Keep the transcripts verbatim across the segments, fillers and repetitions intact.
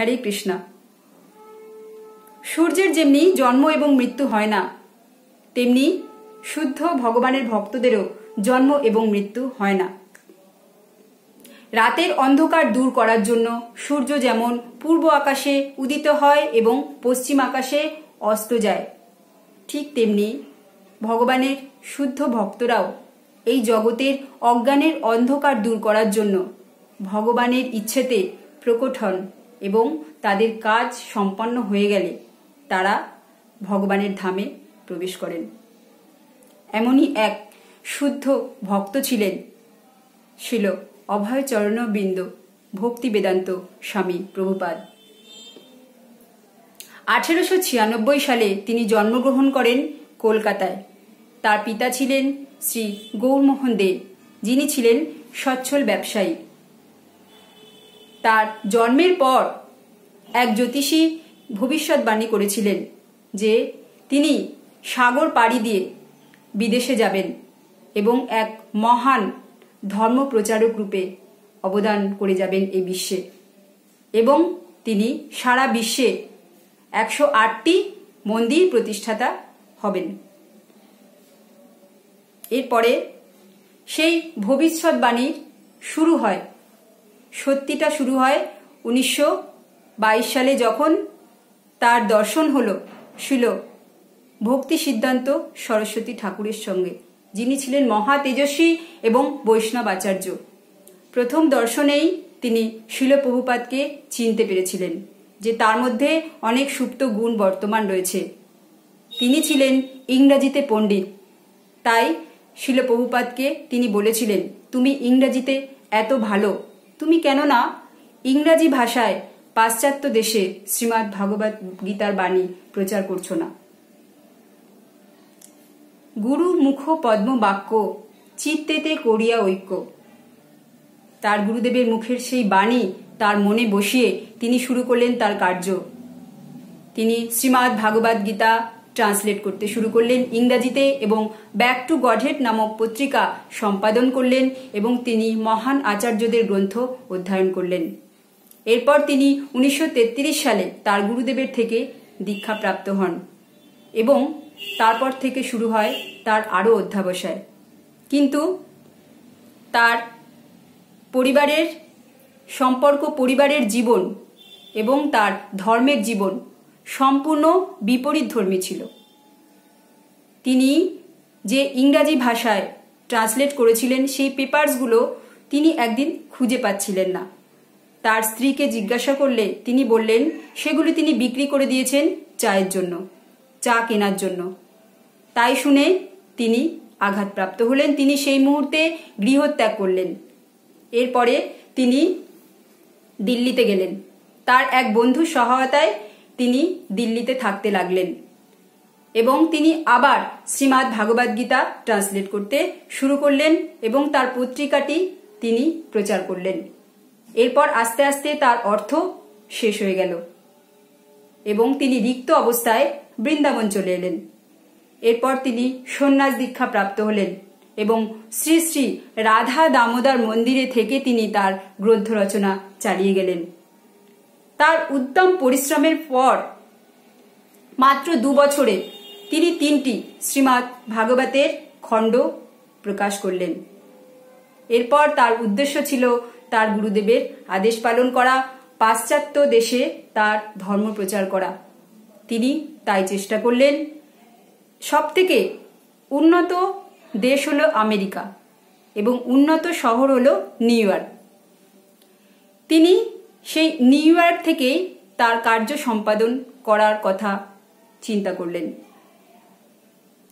हरे Krishna. सूर्येर Gemini जन्म एवं मृत्यु है ना, तेमनी शुद्ध भगवानेर भक्तदेरो जन्म एवं मृत्यु है ना। रातेर अंधकार दूर करार जोन्नो सूर्य जेमन पूर्व आकाशे उदित हय एवं पश्चिम आकाशे अस्त जाय, ठीक तेमनी भगवानेर शुद्ध भक्तराओ एई जगतेर अज्ञानेर अंधकार दूर करार जोन्नो भगवानेर इच्छेते प्रकट हन एवं तादेर काज सम्पन्न हो गेले तारा भगवानेर धामे प्रवेश करें। एमोनी एक शुद्ध भक्त छिलेन छिल अभय चरण बिंदु भक्तिवेदांत स्वामी प्रभुपाद। अठारोशो छियानब्बे साले तिनी जन्मग्रहण करें कलकाताय। तार पिता छिलेन श्री गौरमोहन दे, जिनी छिलेन सच्छल व्यवसायी। तार जन्मेर पर एक ज्योतिषी भविष्यवाणी करेछिलेन जे तिनी सागर पाड़ी दिए विदेशे जाबेन एवं एक महान धर्म प्रचारक रूपे अवदान करे जाबेन ए विश्वे एवं तिनी सारा विश्वे एकशो आठटी मंदिर प्रतिष्ठाता हबेन। एरपरे सेई भविष्यवाणी शुरू हय, सत्यिता शुरू है उन्नीसशो बाईस साले जखन तार दर्शन हलो शिल भक्ति सिद्धांत सरस्वती ठाकुरेर संगे, जिनी छिलेन महा तेजस्वी एवं वैष्णवाचार्य। प्रथम दर्शनेई तिनी शिल प्रभुपादके चिनते पेरेछिलेन जे तार मध्ये अनेक सुप्त गुण बर्तमान रयेछे। तिनी छिलेन इंगरेजीते पंडित, ताई शिल प्रभुपादके तिनी बोलेछिलेन तुमी इंगरेजीते एत भालो, तुमी केनो ना इंगरेजी भाषाय पाश्चात्य देशे श्रीमद् भागवत गीतार बाणी प्रचार करछो ना। गुरु मुख पद्म वाक्य चित्तेते करिया ऐक्य, तार गुरुदेवेर मुखेर सेई बाणी तार मने बसिए तिनी शुरू करलेन तार कार्य। तिनी श्रीमद् भागवत गीता ट्रांसलेट करते शुरू करलेन इंगरेजीते एवं बैक टू गॉडहेड नामक पत्रिका सम्पादन करलेन एवं तिनी महान आचार्यदेर ग्रंथ अध्ययन करलेन। एरपर तिनी उन्नीसशो तेत्रिश साले तार गुरुदेवेर थेके दीक्षा प्राप्त हन एवं तारपर थेके शुरू हय तार आरो अध्यावसाय। किन्तु तार परिवारेर सम्पर्क परिवारेर जीवन एवं तार धर्मेर जीवन सम्पूर्ण विपरीत धर्मी छिल। तिनी जे इंगरेजी भाषाय ट्रांसलेट करेछिलेन सेई पेपार्सगुलो तिनी एकदिन खुंजे पाच्छिलेन ना। तार स्त्रीके जिज्ञासा करले तिनी बोललेन सेगुलो तिनी बिक्री करे दियेछेन चायेर जोन्नो, चा केनार जोन्नो। ताई शुने तिनी आघातप्राप्त हलेन, तिनी सेई मुहूर्ते गृहत्याग करलेन। एरपरे तिनी दिल्लीते गेलेन, तार एक बंधुर सहायताय तिनी दिल्लीते थाकते लागलेन एवं तिनी आबार श्रीमद् भागवत गीता ट्रांसलेट करते शुरू करलेन एवं तार पत्रिकाटी तिनी प्रचार करलेन। एरपर आस्ते आस्ते तार अर्थ शेष हो गेल एवं तिनी रिक्त अवस्थाय बृंदावन चले एलेन। एरपर तिनी सन्यास दीक्षा प्राप्त हलेन एवं श्री श्री राधा दामोदर मंदिरे थेके तिनी तार ग्रंथ रचना चालिये गेलेन। तार उत्तम परिश्रमेर पर मात्र दो बछरे तिनी तीनटी श्रीमद् भागवतेर खंड प्रकाश करलेन। एरपर तार उद्देश्य छिलो तार गुरुदेवेर आदेश पालन करा, पाश्चात्य देशे तार धर्म प्रचार करा। तिनी ताई चेष्टा करलेन। सबथेके उन्नत देश हलो आमेरिका एवं उन्नत शहर हलो निउयॉर्क। तिनी सेई निउयॉर्क थेके तार कार्य सम्पादन करार कथा चिंता करलेन।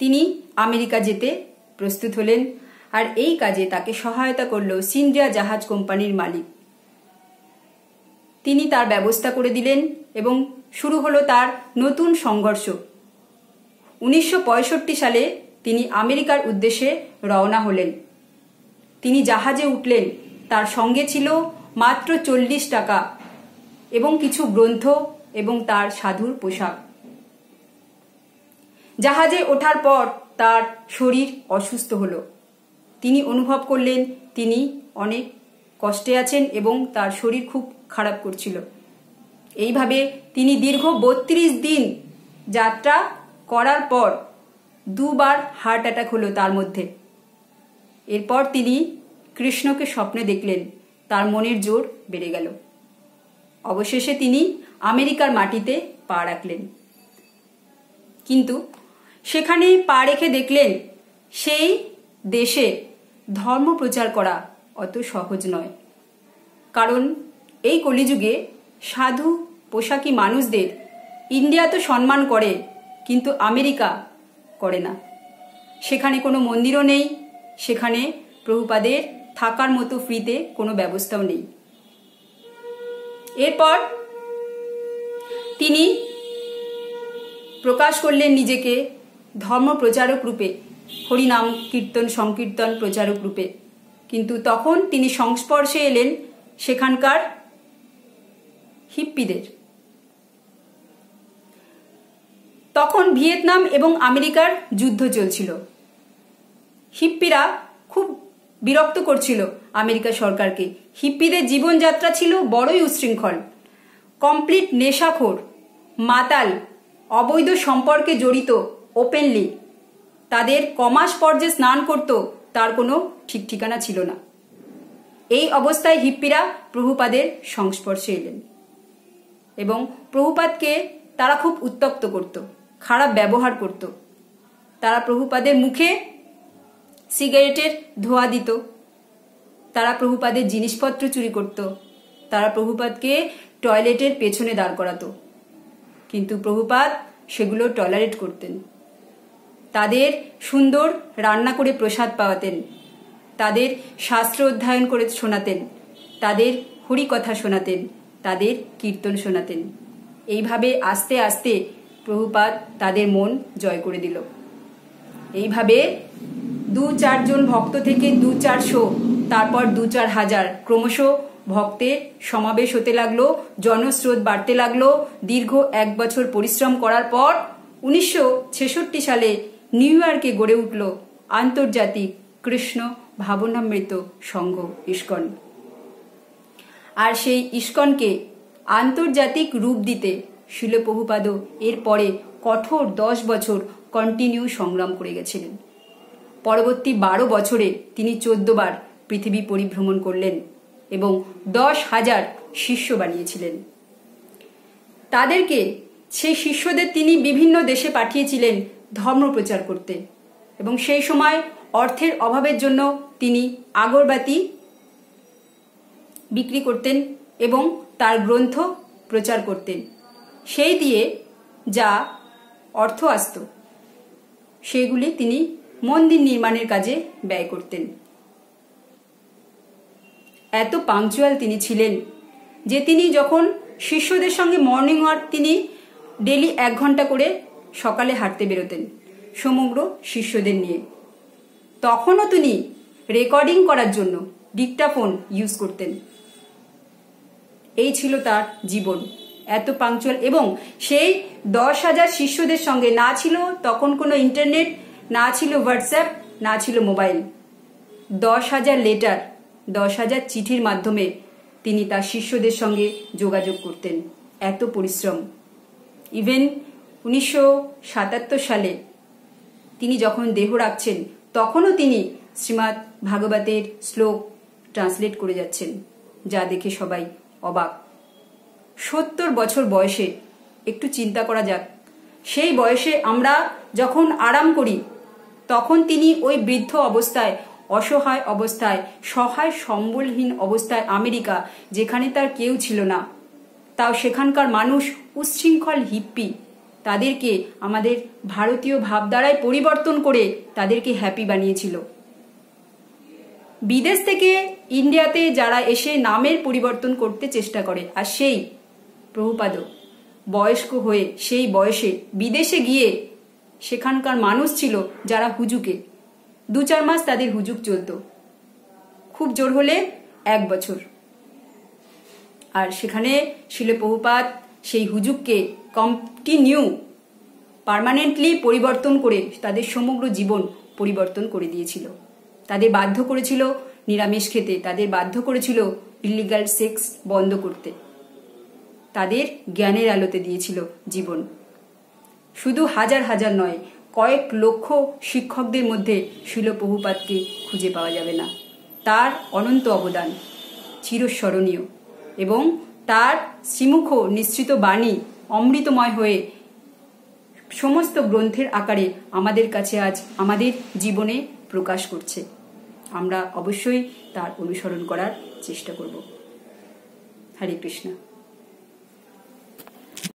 तिनी आमेरिका जेते प्रस्तुत हलेन और एई काजे ताके सहायता करलो सिंड्रिया जहाज कोम्पानिर मालिक। तिनी तार व्यवस्था करे दिलेन एवं शुरू हलो तार नतून संघर्ष। उन्नीसशो पयषट्टी साले तिनी आमेरिकार उद्देश्ये रवाना हलेन। तिनी जहाजे उठलेन, तार संगे छिलो मात्र चल्लिस टाका एवं किछु ग्रंथ एवं तार साधुर पोशाक। जहाजे ओठार पर तार शरीर असुस्थ हलो। तिनी अनुभव करलेन तिनी अनेक कष्टे आछेन एवं तार शरीर खूब खराब करछिलो। এইভাবে তিনি দীর্ঘ বত্রিশ দিন যাত্রা করার পর দুবার হার্ট অ্যাটাক হলো। তার মধ্যে এরপর তিনি কৃষ্ণকে স্বপ্নে দেখলেন, তার মনের জোর বেড়ে গেল। অবশেষে তিনি আমেরিকার মাটিতে পা রাখলেন, কিন্তু সেখানে পা রেখে দেখলেন সেই দেশে ধর্ম প্রচার করা অত সহজ নয়, কারণ এই কলিযুগে সাধু পোশাকি মানুষদের ইন্ডিয়া তো সম্মান করে কিন্তু আমেরিকা করে না। সেখানে কোনো মন্দিরও নেই, সেখানে প্রভুপাদের থাকার মতো ফ্রিতে কোনো ব্যবস্থাও নেই। এরপর তিনি প্রকাশ করলেন নিজেকে ধর্ম প্রচারক রূপে, হরিনাম কীর্তন সংকীর্তন প্রচারক রূপে। কিন্তু তখন তিনি সংস্পর্শে এলেন সেখানকার হিপ্পিদের। তখন ভিয়েতনাম এবং আমেরিকার যুদ্ধ চলছিল। হিপ্পিরা খুব বিরক্ত করছিল আমেরিকা সরকারকে। হিপ্পিদের জীবনযাত্রা ছিল বড়ই উচ্ছৃঙ্খল, কমপ্লিট নেশাখোর, মাতাল, অবৈধ সম্পর্কে জড়িত ওপেনলি, তাদের কমাস পর্যায়ে স্নান করত, তার কোনো ঠিক ঠিকানা ছিল না। এই অবস্থায় হিপ্পিরা প্রভুপাদের সংস্পর্শে এলেন এবং প্রভুপাদকে তারা খুব উত্তপ্ত করত, খারাপ ব্যবহার করত। তারা প্রভুপাদের মুখে সিগারেটের ধোঁয়া দিত, তারা প্রভুপাদের জিনিসপত্র চুরি করত, তারা প্রভুপাদকে টয়লেটের পেছনে দাঁড় করাতো, কিন্তু প্রভুপাদ সেগুলো টলারেট করতেন। তাদের সুন্দর রান্না করে প্রসাদ পাওয়াতেন, তাদের শাস্ত্র অধ্যয়ন করে শোনাতেন, তাদের হরিকথা শোনাতেন, তাদের কীর্তন শোনাতেন। এইভাবে আস্তে আস্তে প্রভুপাদ তাদের মন জয় করে দিল। এইভাবে দু চারজন ভক্ত থেকে দু চারশো, তারপর দু চার হাজার ক্রমশ ভক্তের সমাবেশ হতে লাগলো, জনস্রোত বাড়তে লাগলো। দীর্ঘ এক বছর পরিশ্রম করার পর উনিশশো ছেষট্টি সালে নিউ ইয়র্কে গড়ে উঠল আন্তর্জাতিক কৃষ্ণ ভাবনামৃত সংঘ ইস্কন। আর সেই ইস্কনকে আন্তর্জাতিক রূপ দিতে শিল প্রভুপাদও এরপরে কঠোর দশ বছর কন্টিনিউ সংগ্রাম করে গেছিলেন। পরবর্তী বারো বছরে তিনি চোদ্দ বার পৃথিবী পরিভ্রমণ করলেন এবং দশ হাজার শিষ্য বানিয়েছিলেন। তাদেরকে সেই শিষ্যদের তিনি বিভিন্ন দেশে পাঠিয়েছিলেন ধর্ম প্রচার করতে, এবং সেই সময় অর্থের অভাবের জন্য তিনি আগরবাতি বিক্রি করতেন এবং তার গ্রন্থ প্রচার করতেন। সেই দিয়ে যা অর্থ আসত সেগুলি তিনি মন্দির নির্মাণের কাজে ব্যয় করতেন। এত পাংচুয়াল তিনি ছিলেন যে তিনি যখন শিষ্যদের সঙ্গে মর্নিং ওয়াক, তিনি ডেলি এক ঘন্টা করে সকালে হাঁটতে বেরোতেন সমগ্র শিষ্যদের নিয়ে। তখনও তিনি রেকর্ডিং করার জন্য ডিকটাফোন ইউজ করতেন। এই ছিল তার জীবন, এত পাংচুয়াল। এবং সেই দশ হাজার শিষ্যদের সঙ্গে না ছিল তখন কোনো ইন্টারনেট, না ছিল হোয়াটসঅ্যাপ, না ছিল মোবাইল। দশ হাজার লেটার, দশ হাজার চিঠির মাধ্যমে তিনি তার শিষ্যদের সঙ্গে যোগাযোগ করতেন। এত পরিশ্রম। ইভেন উনিশশো সাতাত্তর সালে তিনি যখন দেহ রাখছেন তখনও তিনি শ্রীমদ্ ভাগবতের শ্লোক ট্রান্সলেট করে যাচ্ছেন, যা দেখে সবাই অবাক। সত্তর বছর বয়সে একটু চিন্তা করা যাক, সেই বয়সে আমরা যখন আরাম করি তখন তিনি ওই বৃদ্ধ অবস্থায়, অসহায় অবস্থায়, সহায় সম্বলহীন অবস্থায় আমেরিকা, যেখানে তার কেউ ছিল না, তাও সেখানকার মানুষ উচ্ছৃঙ্খল হিপ্পি, তাদেরকে আমাদের ভারতীয় ভাবধারায় পরিবর্তন করে তাদেরকে হ্যাপি বানিয়েছিল। বিদেশ থেকে ইন্ডিয়াতে যারা এসে নামের পরিবর্তন করতে চেষ্টা করে, আর সেই প্রভুপাদ বয়স্ক হয়ে সেই বয়সে বিদেশে গিয়ে সেখানকার মানুষ ছিল যারা হুজুকে দু চার মাস তাদের হুজুক চলত, খুব জোর হলে এক বছর। আর সেখানে শিল প্রভুপাদ সেই হুজুককে কন্টিনিউ পার্মানেন্টলি পরিবর্তন করে তাদের সমগ্র জীবন পরিবর্তন করে দিয়েছিল। তাদের বাধ্য করেছিল নিরামিষ খেতে, তাদের বাধ্য করেছিল ইলিগাল সেক্স বন্ধ করতে। तादेर ज्ञानेर आलोते दिएछिलो जीवन। शुधु हजार हजार नय कयेक लक्ष शिक्षकदेर मध्ये श्रील प्रभुपादके खुंजे पावा जाबे ना। तार अनंत अवदान चिरस्मरणीय एबं तार श्रीमुख निश्चित बाणी अमृतमय हये समस्त ग्रंथेर आकारे आमादेर काछे आज आमादेर जीवने प्रकाश करछे। आमरा अवश्यई तार अनुसरण करार चेष्टा करब। हरे कृष्णा।